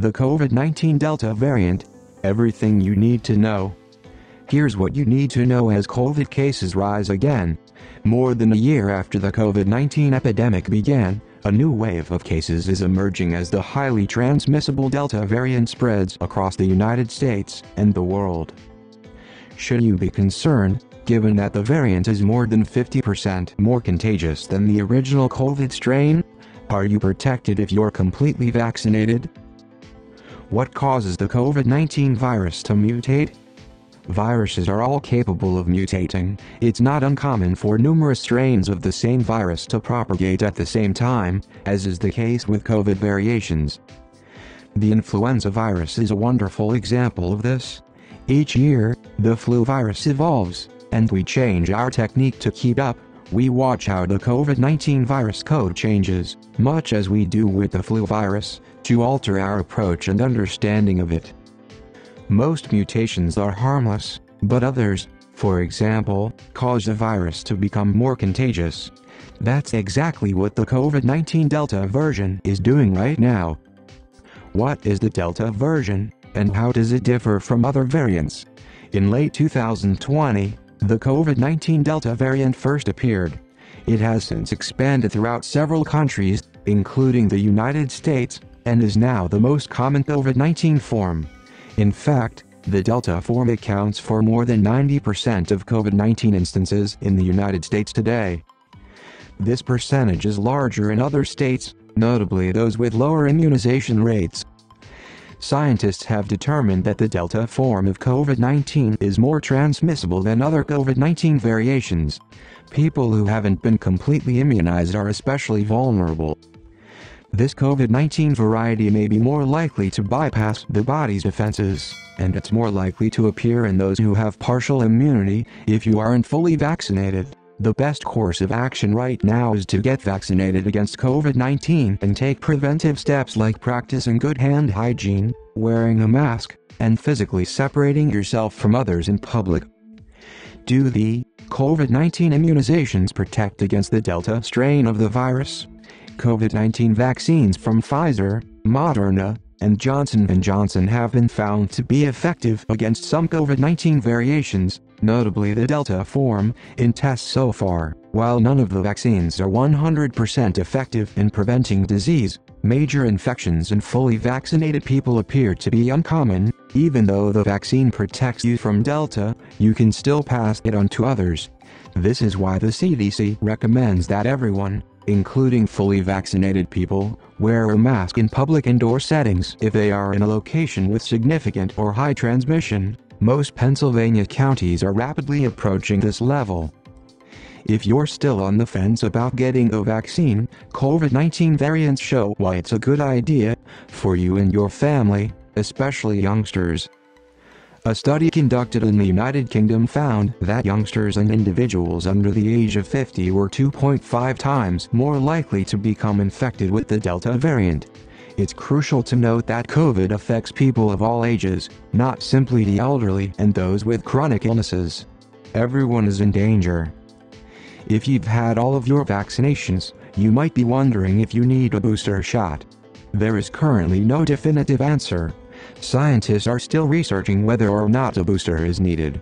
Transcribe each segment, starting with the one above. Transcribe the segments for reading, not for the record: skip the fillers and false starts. The COVID-19 Delta variant, everything you need to know. Here's what you need to know as COVID cases rise again. More than a year after the COVID-19 epidemic began, a new wave of cases is emerging as the highly transmissible Delta variant spreads across the United States and the world. Should you be concerned, given that the variant is more than 50% more contagious than the original COVID strain? Are you protected if you're completely vaccinated? What causes the COVID-19 virus to mutate? Viruses are all capable of mutating. It's not uncommon for numerous strains of the same virus to propagate at the same time, as is the case with COVID variations. The influenza virus is a wonderful example of this. Each year, the flu virus evolves, and we change our technique to keep up. We watch how the COVID-19 virus code changes, much as we do with the flu virus, to alter our approach and understanding of it. Most mutations are harmless, but others, for example, cause a virus to become more contagious. That's exactly what the COVID-19 Delta version is doing right now. What is the Delta version, and how does it differ from other variants? In late 2020, the COVID-19 Delta variant first appeared. It has since expanded throughout several countries, including the United States, and is now the most common COVID-19 form. In fact, the Delta form accounts for more than 90% of COVID-19 instances in the United States today. This percentage is larger in other states, notably those with lower immunization rates. Scientists have determined that the Delta form of COVID-19 is more transmissible than other COVID-19 variations. People who haven't been completely immunized are especially vulnerable. This COVID-19 variety may be more likely to bypass the body's defenses, and it's more likely to appear in those who have partial immunity. If you aren't fully vaccinated, the best course of action right now is to get vaccinated against COVID-19 and take preventive steps like practicing good hand hygiene, wearing a mask, and physically separating yourself from others in public. Do the COVID-19 immunizations protect against the Delta strain of the virus? COVID-19 vaccines from Pfizer, Moderna, and Johnson & Johnson have been found to be effective against some COVID-19 variations, notably the Delta form, in tests so far. While none of the vaccines are 100% effective in preventing disease, major infections in fully vaccinated people appear to be uncommon. Even though the vaccine protects you from Delta, you can still pass it on to others. This is why the CDC recommends that everyone, including fully vaccinated people, wear a mask in public indoor settings if they are in a location with significant or high transmission. Most Pennsylvania counties are rapidly approaching this level. If you're still on the fence about getting a vaccine, COVID-19 variants show why it's a good idea for you and your family, especially youngsters. A study conducted in the United Kingdom found that youngsters and individuals under the age of 50 were 2.5 times more likely to become infected with the Delta variant. It's crucial to note that COVID affects people of all ages, not simply the elderly and those with chronic illnesses. Everyone is in danger. If you've had all of your vaccinations, you might be wondering if you need a booster shot. There is currently no definitive answer. Scientists are still researching whether or not a booster is needed.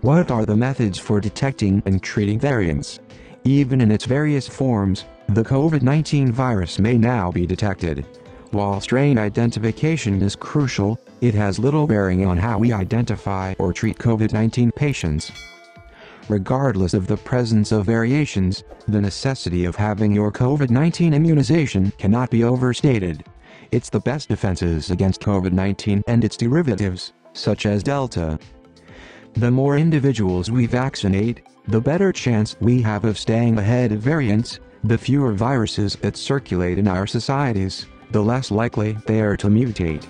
What are the methods for detecting and treating variants? Even in its various forms, the COVID-19 virus may now be detected. While strain identification is crucial, it has little bearing on how we identify or treat COVID-19 patients. Regardless of the presence of variations, the necessity of having your COVID-19 immunization cannot be overstated. It's the best defenses against COVID-19 and its derivatives, such as Delta. The more individuals we vaccinate, the better chance we have of staying ahead of variants. The fewer viruses that circulate in our societies, the less likely they are to mutate.